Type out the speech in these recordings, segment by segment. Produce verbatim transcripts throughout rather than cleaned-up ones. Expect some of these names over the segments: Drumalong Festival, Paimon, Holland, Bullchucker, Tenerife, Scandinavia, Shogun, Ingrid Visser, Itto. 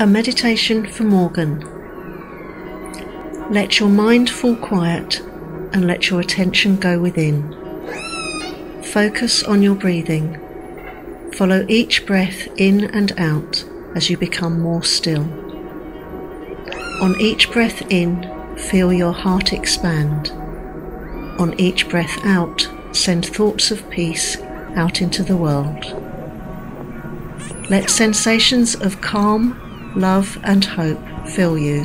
A meditation for Morgan. Let your mind fall quiet and let your attention go within. Focus on your breathing. Follow each breath in and out as you become more still. On each breath in, feel your heart expand. On each breath out, send thoughts of peace out into the world. Let sensations of calm, love and hope fill you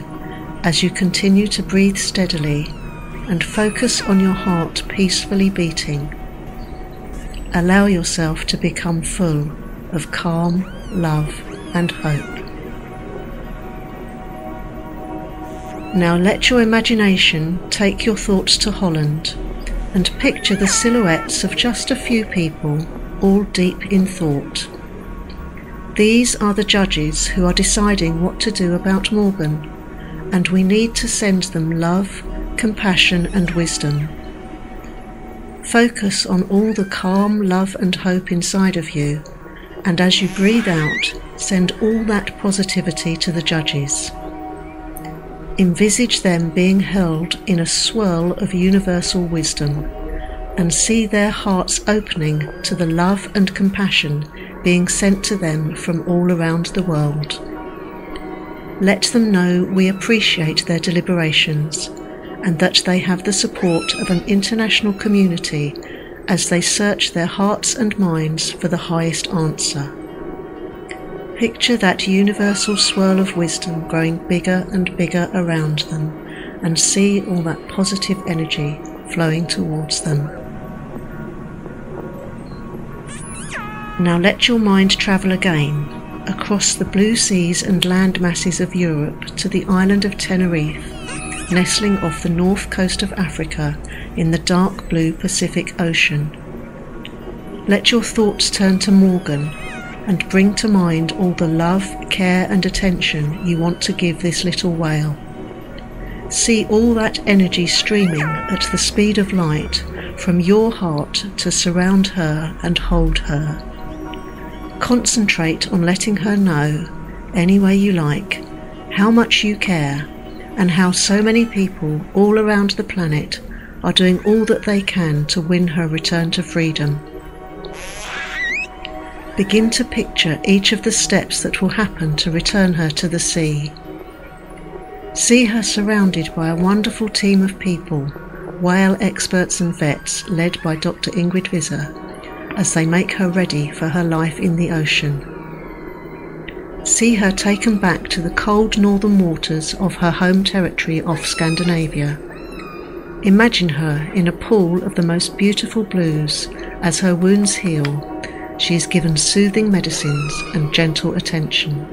as you continue to breathe steadily and focus on your heart peacefully beating. Allow yourself to become full of calm, love and hope. Now let your imagination take your thoughts to Holland and picture the silhouettes of just a few people, all deep in thought. These are the judges who are deciding what to do about Morgan, and we need to send them love, compassion and wisdom. Focus on all the calm, love and hope inside of you, and as you breathe out, send all that positivity to the judges. Envisage them being held in a swirl of universal wisdom and see their hearts opening to the love and compassion being sent to them from all around the world. Let them know we appreciate their deliberations and that they have the support of an international community as they search their hearts and minds for the highest answer. Picture that universal swirl of wisdom growing bigger and bigger around them and see all that positive energy flowing towards them. Now let your mind travel again across the blue seas and land masses of Europe to the island of Tenerife, nestling off the north coast of Africa in the dark blue Pacific Ocean. Let your thoughts turn to Morgan and bring to mind all the love, care and attention you want to give this little whale. See all that energy streaming at the speed of light from your heart to surround her and hold her. Concentrate on letting her know, any way you like, how much you care and how so many people all around the planet are doing all that they can to win her return to freedom. Begin to picture each of the steps that will happen to return her to the sea. See her surrounded by a wonderful team of people, whale experts and vets led by Doctor Ingrid Visser, as they make her ready for her life in the ocean. See her taken back to the cold northern waters of her home territory off Scandinavia. Imagine her in a pool of the most beautiful blues as her wounds heal. She is given soothing medicines and gentle attention.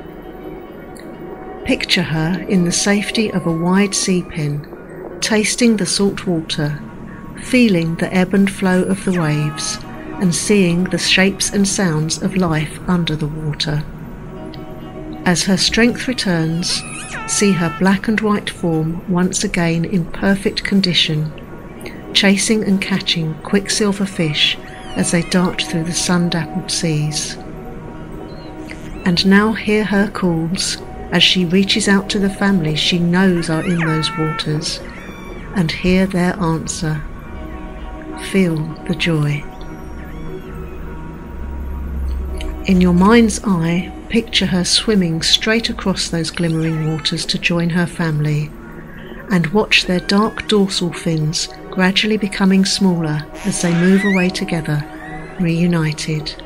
Picture her in the safety of a wide sea pen, tasting the salt water, feeling the ebb and flow of the waves, and seeing the shapes and sounds of life under the water. As her strength returns, see her black and white form once again in perfect condition, chasing and catching quicksilver fish as they dart through the sun-dappled seas. And now hear her calls as she reaches out to the families she knows are in those waters, and hear their answer. Feel the joy. In your mind's eye, picture her swimming straight across those glimmering waters to join her family, and watch their dark dorsal fins gradually becoming smaller as they move away together, reunited.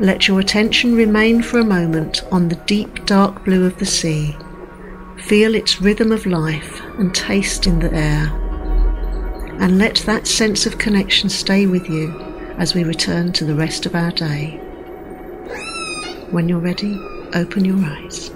Let your attention remain for a moment on the deep dark blue of the sea. Feel its rhythm of life and taste in the air. And let that sense of connection stay with you as we return to the rest of our day. When you're ready, open your eyes.